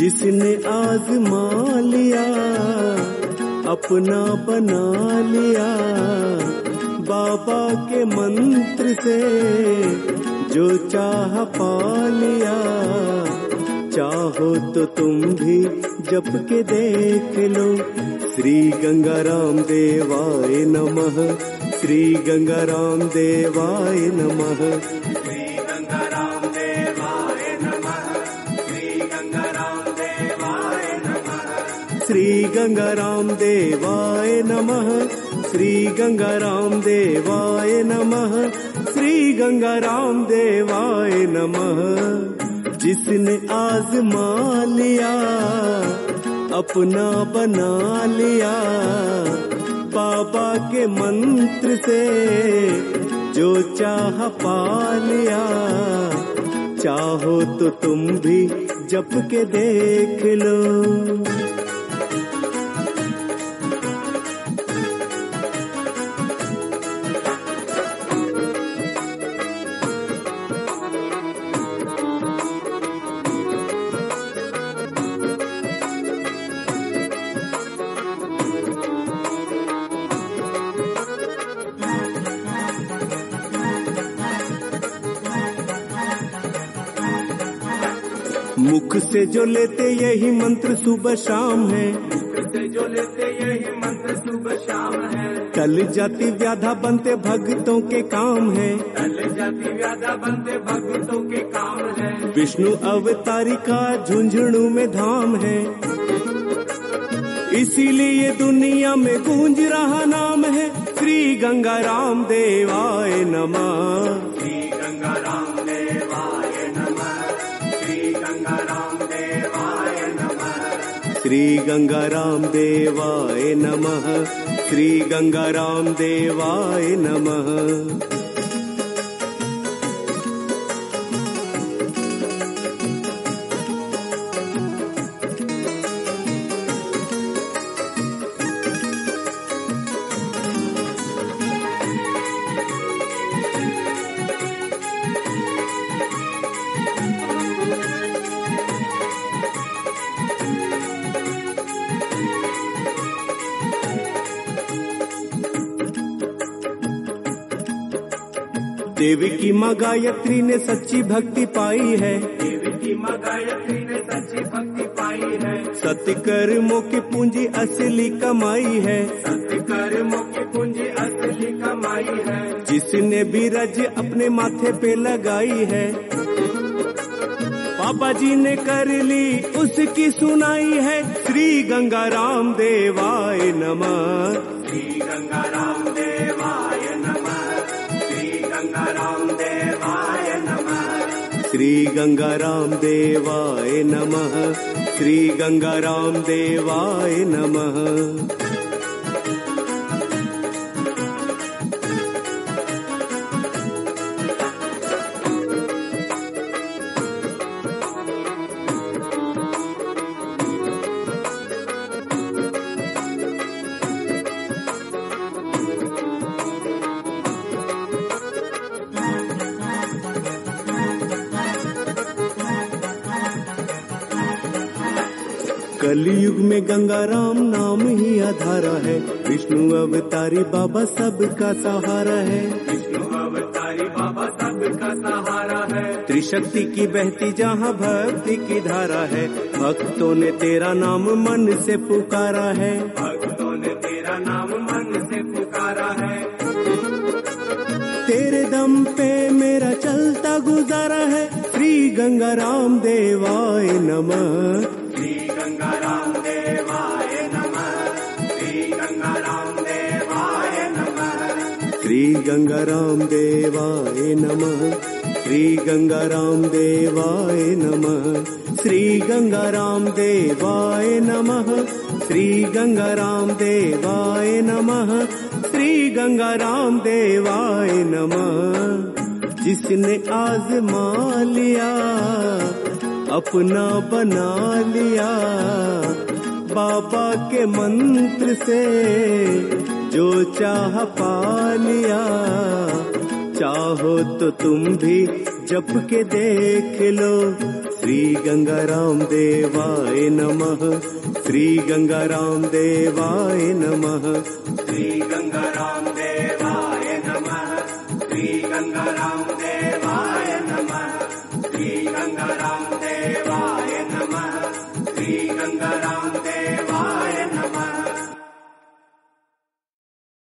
जिसने आजमा लिया अपना बना लिया बाबा के मंत्र से जो चाह पा लिया। चाहो तो तुम भी जप के देख लो। श्री गंगाराम देवाय नमः, श्री गंगाराम देवाय नमः, श्री गंगाराम देवाय नमः, श्री गंगाराम देवाय नमः, श्री गंगाराम देवाय नमः, श्री गंगाराम देवाय नमः, श्री गंगाराम देवाय नमः। जिसने आजमा लिया अपना बना लिया बाबा के मंत्र से जो चाह पा लिया। चाहो तो तुम भी जप के देख लो। मुख से जो लेते यही मंत्र सुबह शाम है, मुख से जो लेते यही मंत्र सुबह शाम है। टल जाती व्याधा बनते भक्तों के काम है, टल जाती व्याधा बनते भक्तों के काम है। विष्णु अवतारी का झुंझुनू में धाम है, इसीलिए दुनिया में गूंज रहा नाम है। श्री गंगाराम देवाय नमः, श्री गंगाराम देवाय नमः, श्री गंगाराम देवाय नमः। देवी की माँ गायत्री ने सच्ची भक्ति पाई है, देवी की माँ गायत्री ने सच्ची भक्ति पाई है। सत्य कर्मों की पूंजी असली कमाई है, सत्य कर्मों की पूंजी असली कमाई है। जिसने भी रज अपने माथे पे लगाई है बाबा जी ने कर ली उसकी सुनाई है। श्री गंगाराम देवाय नमः, श्री गंगाराम देवाय नमः, श्री गंगाराम देवाय नमः, श्री गंगाराम देवाय नमः। कलयुग में गंगाराम नाम ही आधारा है। विष्णु अवतारी बाबा सबका सहारा है, विष्णु अवतारी बाबा सबका सहारा है। त्रिशक्ति की बहती जहाँ भक्ति की धारा है, भक्तों ने तेरा नाम मन से पुकारा है, भक्तों ने तेरा नाम मन से पुकारा है। तेरे दम पे मेरा चलता गुजारा है। श्री गंगाराम देवाय नमः, गंगाराम देवाय नमः, श्री गंगाराम देवाय नमः, श्री गंगाराम देवाय नमः, श्री गंगाराम देवाय नमः, श्री गंगाराम देवाय नमः, श्री गंगाराम देवाय नमः, श्री गंगाराम देवाय नमः। जिसने आजमा लिया अपना बना लिया बाबा के मंत्र से जो चाह पा लिया। चाहो तो तुम भी जप के देख लो। श्री गंगाराम देवाय नमः, श्री गंगाराम देवाय नमः, श्री गंगाराम देवाय नमः, श्री गंगाराम देव